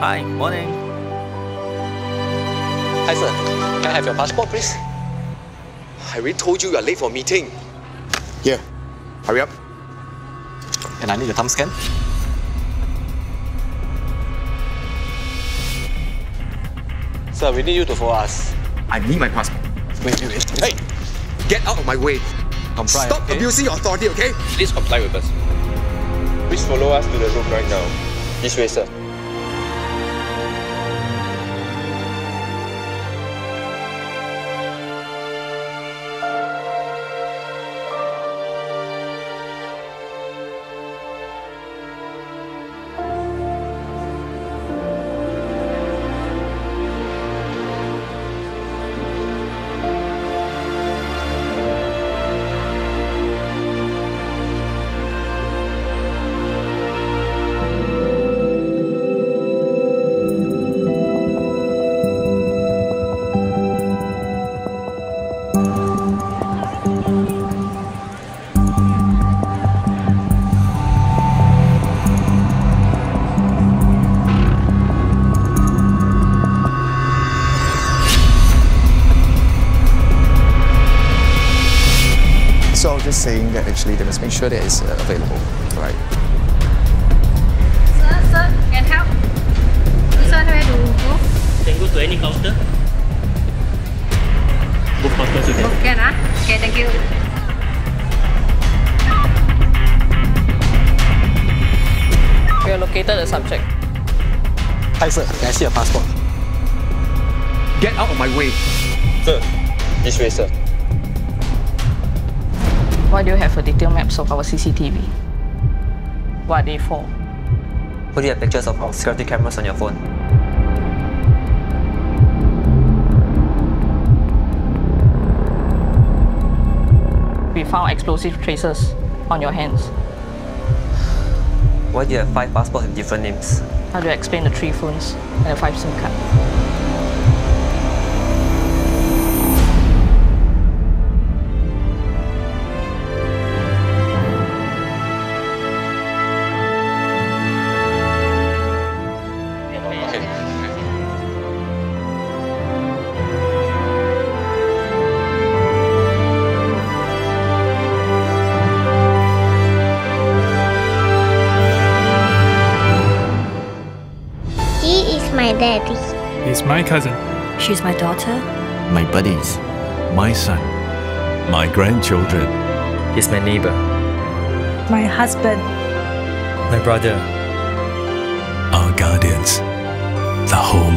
Hi, morning. Hi sir, can I have your passport please? I already told you you are late for a meeting. Yeah, hurry up. And I need a thumb scan. Sir, we need you to follow us. I need my passport. Wait. Hey! Get out of my way. Comply, stop abusing your authority, okay? Please comply with us. Please follow us to the room right now. This way, sir. Just saying that actually they must make sure that it's available, right? Sir, can help? This one where to go? Can go to any counter? Both counters again. Oh, can ah? Okay, thank you. We have located the subject. Hi sir, can I see your passport? Get out of my way! Sir, this way sir. Why do you have a detailed map of our CCTV? What are they for? Would you have pictures of our security cameras on your phone? We found explosive traces on your hands. Why do you have 5 passports with different names? How do you explain the 3 phones and the 5 SIM cards? My daddy. He's my cousin. She's my daughter. My buddies. My son. My grandchildren. He's my neighbor. My husband. My brother. Our guardians. The whole